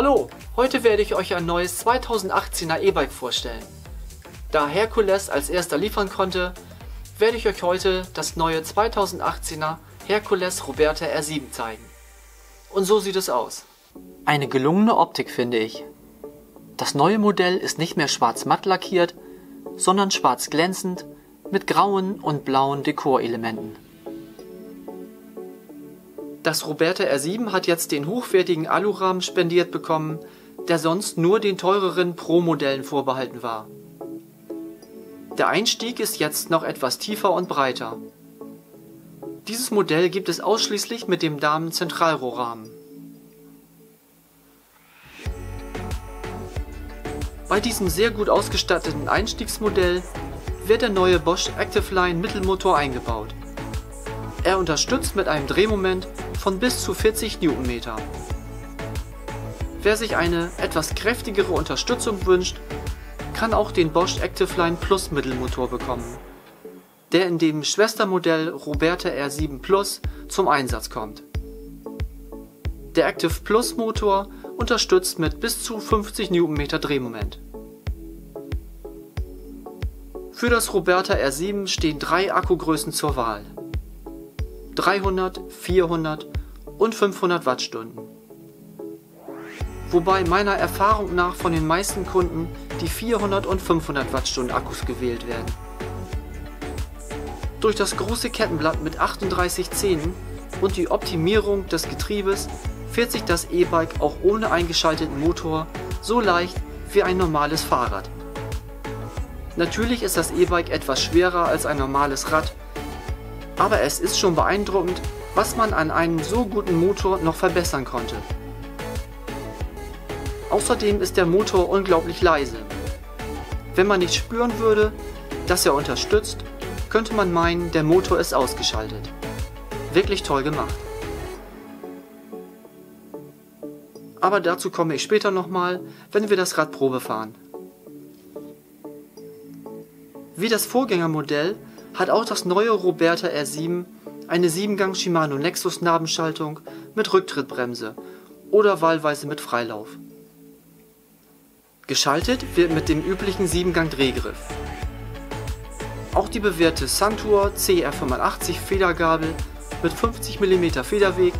Hallo, heute werde ich euch ein neues 2018er E-Bike vorstellen. Da Hercules als erster liefern konnte, werde ich euch heute das neue 2018er Hercules Roberta R7 zeigen. Und so sieht es aus. Eine gelungene Optik, finde ich. Das neue Modell ist nicht mehr schwarz-matt lackiert, sondern schwarz glänzend mit grauen und blauen Dekorelementen. Das Roberta R7 hat jetzt den hochwertigen Alurahmen spendiert bekommen, der sonst nur den teureren Pro-Modellen vorbehalten war. Der Einstieg ist jetzt noch etwas tiefer und breiter. Dieses Modell gibt es ausschließlich mit dem Damen-Zentralrohrrahmen. Bei diesem sehr gut ausgestatteten Einstiegsmodell wird der neue Bosch Active Line Mittelmotor eingebaut. Er unterstützt mit einem Drehmoment von bis zu 40 Newtonmeter. Wer sich eine etwas kräftigere Unterstützung wünscht, kann auch den Bosch Active Line Plus Mittelmotor bekommen, der in dem Schwestermodell Roberta R7 Plus zum Einsatz kommt. Der Active Plus Motor unterstützt mit bis zu 50 Newtonmeter Drehmoment. Für das Roberta R7 stehen drei Akkugrößen zur Wahl: 300, 400 und 500 Wattstunden. Wobei meiner Erfahrung nach von den meisten Kunden die 400 und 500 Wattstunden Akkus gewählt werden. Durch das große Kettenblatt mit 38 Zähnen und die Optimierung des Getriebes fährt sich das E-Bike auch ohne eingeschalteten Motor so leicht wie ein normales Fahrrad. Natürlich ist das E-Bike etwas schwerer als ein normales Rad, aber es ist schon beeindruckend, was man an einem so guten Motor noch verbessern konnte. Außerdem ist der Motor unglaublich leise. Wenn man nicht spüren würde, dass er unterstützt, könnte man meinen, der Motor ist ausgeschaltet. Wirklich toll gemacht. Aber dazu komme ich später nochmal, wenn wir das Rad Probe fahren. Wie das Vorgängermodell hat auch das neue Roberta R7 eine 7-Gang Shimano Nexus Nabenschaltung mit Rücktrittbremse oder wahlweise mit Freilauf. Geschaltet wird mit dem üblichen 7-Gang Drehgriff. Auch die bewährte Suntour CR85 Federgabel mit 50 mm Federweg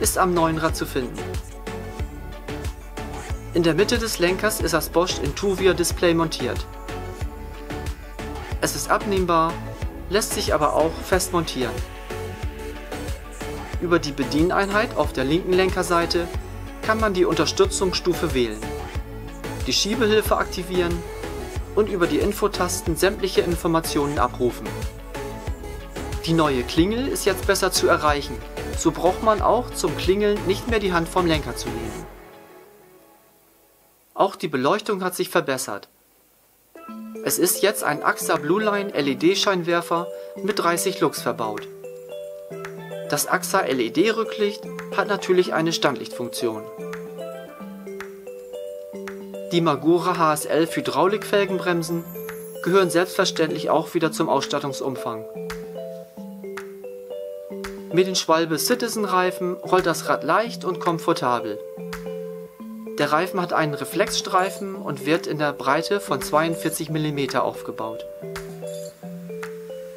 ist am neuen Rad zu finden. In der Mitte des Lenkers ist das Bosch Intuvia Display montiert. Es ist abnehmbar, lässt sich aber auch fest montieren. Über die Bedieneinheit auf der linken Lenkerseite kann man die Unterstützungsstufe wählen, die Schiebehilfe aktivieren und über die Infotasten sämtliche Informationen abrufen. Die neue Klingel ist jetzt besser zu erreichen, so braucht man auch zum Klingeln nicht mehr die Hand vom Lenker zu nehmen. Auch die Beleuchtung hat sich verbessert. Es ist jetzt ein AXA Blue Line LED-Scheinwerfer mit 30 Lux verbaut. Das AXA LED-Rücklicht hat natürlich eine Standlichtfunktion. Die Magura HSL Hydraulikfelgenbremsen gehören selbstverständlich auch wieder zum Ausstattungsumfang. Mit den Schwalbe Citizen Reifen rollt das Rad leicht und komfortabel. Der Reifen hat einen Reflexstreifen und wird in der Breite von 42 mm aufgebaut.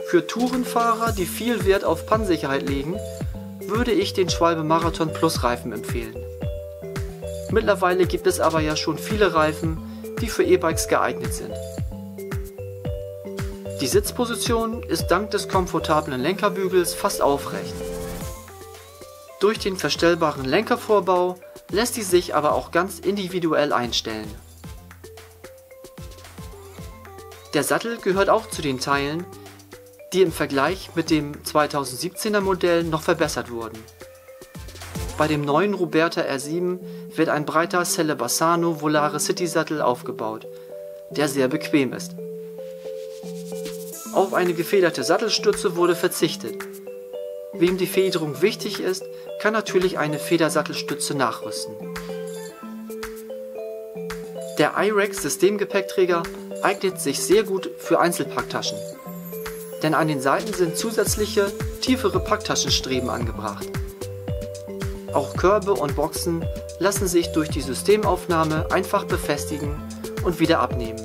Für Tourenfahrer, die viel Wert auf Pannsicherheit legen, würde ich den Schwalbe Marathon Plus Reifen empfehlen. Mittlerweile gibt es aber ja schon viele Reifen, die für E-Bikes geeignet sind. Die Sitzposition ist dank des komfortablen Lenkerbügels fast aufrecht. Durch den verstellbaren Lenkervorbau lässt sie sich aber auch ganz individuell einstellen. Der Sattel gehört auch zu den Teilen, die im Vergleich mit dem 2017er Modell noch verbessert wurden. Bei dem neuen Roberta R7 wird ein breiter Selle Bassano Volare City Sattel aufgebaut, der sehr bequem ist. Auf eine gefederte Sattelstütze wurde verzichtet. Wem die Federung wichtig ist, kann natürlich eine Federsattelstütze nachrüsten. Der iRex Systemgepäckträger eignet sich sehr gut für Einzelpacktaschen, denn an den Seiten sind zusätzliche, tiefere Packtaschenstreben angebracht. Auch Körbe und Boxen lassen sich durch die Systemaufnahme einfach befestigen und wieder abnehmen.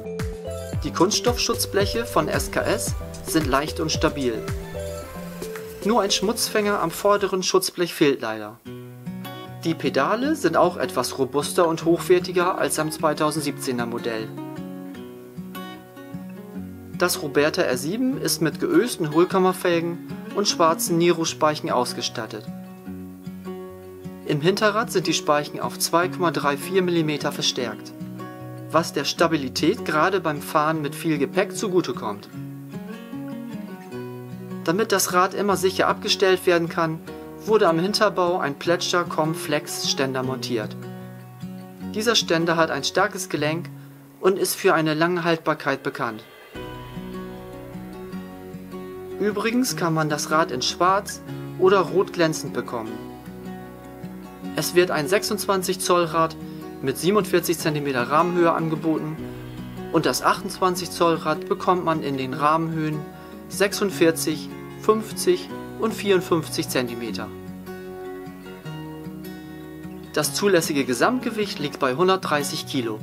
Die Kunststoffschutzbleche von SKS sind leicht und stabil. Nur ein Schmutzfänger am vorderen Schutzblech fehlt leider. Die Pedale sind auch etwas robuster und hochwertiger als am 2017er Modell. Das Roberta R7 ist mit geösten Hohlkammerfelgen und schwarzen Niro-Speichen ausgestattet. Im Hinterrad sind die Speichen auf 2,34 mm verstärkt, was der Stabilität gerade beim Fahren mit viel Gepäck zugutekommt. Damit das Rad immer sicher abgestellt werden kann, wurde am Hinterbau ein Plätscher-Com-Flex-Ständer montiert. Dieser Ständer hat ein starkes Gelenk und ist für eine lange Haltbarkeit bekannt. Übrigens kann man das Rad in schwarz oder rot glänzend bekommen. Es wird ein 26 Zoll Rad mit 47 cm Rahmenhöhe angeboten und das 28 Zoll Rad bekommt man in den Rahmenhöhen 46, 50 und 54 cm. Das zulässige Gesamtgewicht liegt bei 130 kg.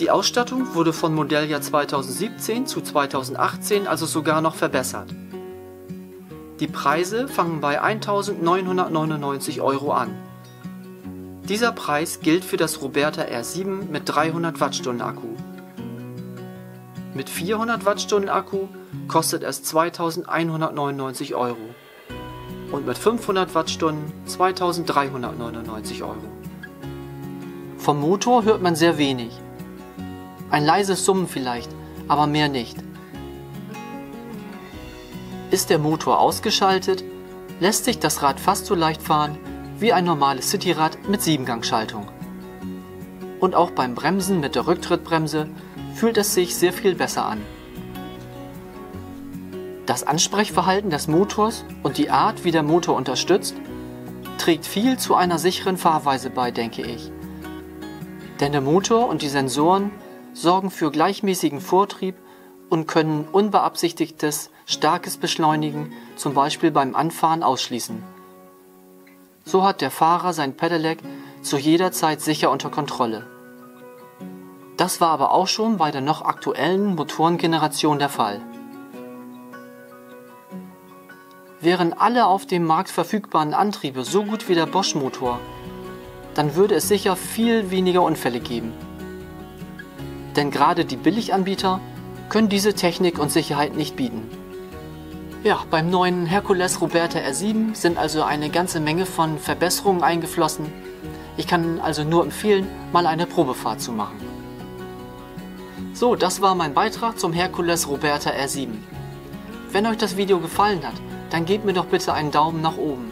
Die Ausstattung wurde von Modelljahr 2017 zu 2018 also sogar noch verbessert. Die Preise fangen bei 1.999 € an. Dieser Preis gilt für das Roberta R7 mit 300 Wattstunden Akku. Mit 400 Wattstunden Akku kostet es 2.199 € und mit 500 Wattstunden 2.399 €. Vom Motor hört man sehr wenig. Ein leises Summen vielleicht, aber mehr nicht. Ist der Motor ausgeschaltet, lässt sich das Rad fast so leicht fahren wie ein normales Cityrad mit 7-Gang-Schaltung. Und auch beim Bremsen mit der Rücktrittbremse fühlt es sich sehr viel besser an. Das Ansprechverhalten des Motors und die Art, wie der Motor unterstützt, trägt viel zu einer sicheren Fahrweise bei, denke ich. Denn der Motor und die Sensoren sorgen für gleichmäßigen Vortrieb und können unbeabsichtigtes, starkes Beschleunigen, zum Beispiel beim Anfahren, ausschließen. So hat der Fahrer sein Pedelec zu jeder Zeit sicher unter Kontrolle. Das war aber auch schon bei der noch aktuellen Motorengeneration der Fall. Wären alle auf dem Markt verfügbaren Antriebe so gut wie der Bosch-Motor, dann würde es sicher viel weniger Unfälle geben. Denn gerade die Billiganbieter können diese Technik und Sicherheit nicht bieten. Ja, beim neuen Hercules Roberta R7 sind also eine ganze Menge von Verbesserungen eingeflossen. Ich kann also nur empfehlen, mal eine Probefahrt zu machen. So, das war mein Beitrag zum Hercules Roberta R7. Wenn euch das Video gefallen hat, dann gebt mir doch bitte einen Daumen nach oben.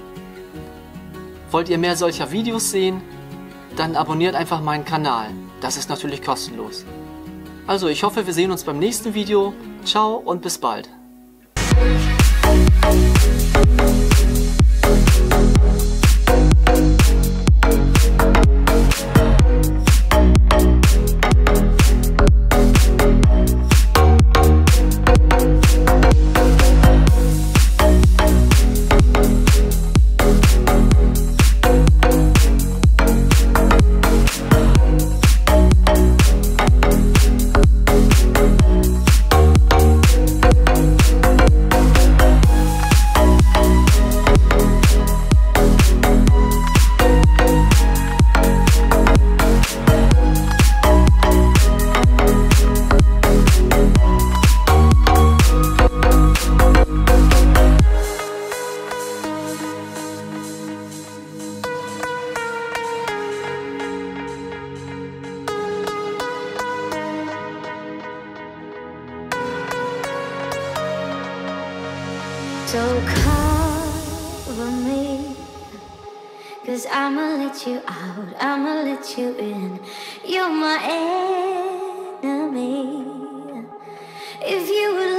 Wollt ihr mehr solcher Videos sehen? Dann abonniert einfach meinen Kanal. Das ist natürlich kostenlos. Also ich hoffe, wir sehen uns beim nächsten Video. Ciao und bis bald. So cover me, 'cause I'ma let you out, I'ma let you in. You're my enemy. If you